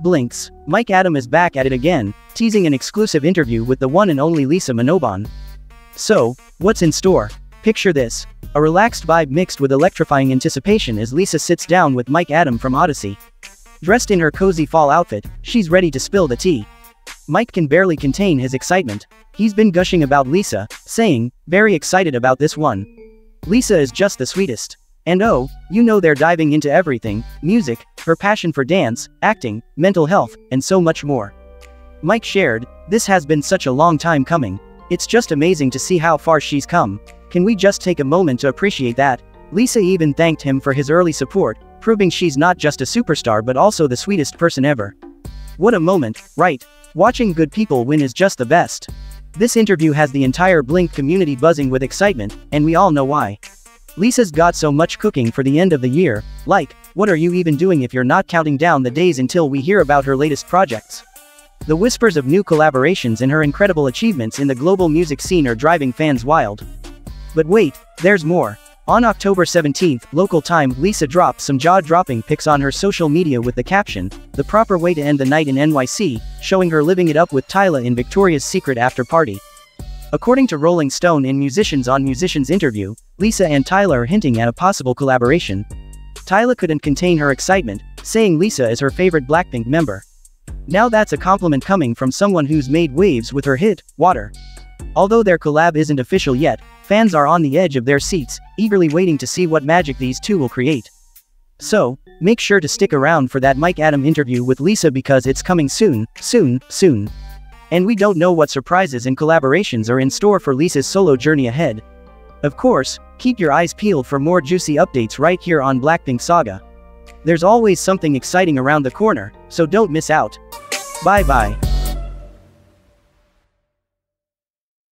Blink's Mike Adam is back at it again, teasing an exclusive interview with the one and only Lisa Manoban. So, what's in store? Picture this, a relaxed vibe mixed with electrifying anticipation as Lisa sits down with Mike Adam from Odyssey. Dressed in her cozy fall outfit, she's ready to spill the tea. Mike can barely contain his excitement. He's been gushing about Lisa, saying, "Very excited about this one. Lisa is just the sweetest." And oh, you know they're diving into everything: music, her passion for dance, acting, mental health, and so much more. Mike shared, "This has been such a long time coming. It's just amazing to see how far she's come. Can we just take a moment to appreciate that?" Lisa even thanked him for his early support, proving she's not just a superstar but also the sweetest person ever. What a moment, right? Watching good people win is just the best. This interview has the entire Blink community buzzing with excitement, and we all know why. Lisa's got so much cooking for the end of the year, like, what are you even doing if you're not counting down the days until we hear about her latest projects? The whispers of new collaborations and her incredible achievements in the global music scene are driving fans wild. But wait, there's more. On October 17th, local time, Lisa dropped some jaw-dropping pics on her social media with the caption, "The proper way to end the night in NYC," showing her living it up with Tyla in Victoria's Secret after party. According to Rolling Stone in Musicians on Musicians interview, Lisa and Tyla are hinting at a possible collaboration. Tyla couldn't contain her excitement, saying Lisa is her favorite Blackpink member. Now that's a compliment coming from someone who's made waves with her hit, Water. Although their collab isn't official yet, fans are on the edge of their seats, eagerly waiting to see what magic these two will create. So, make sure to stick around for that Mike Adam interview with Lisa, because it's coming soon, soon, soon. And we don't know what surprises and collaborations are in store for Lisa's solo journey ahead. Of course, keep your eyes peeled for more juicy updates right here on Blackpink Saga. There's always something exciting around the corner, so don't miss out. Bye bye.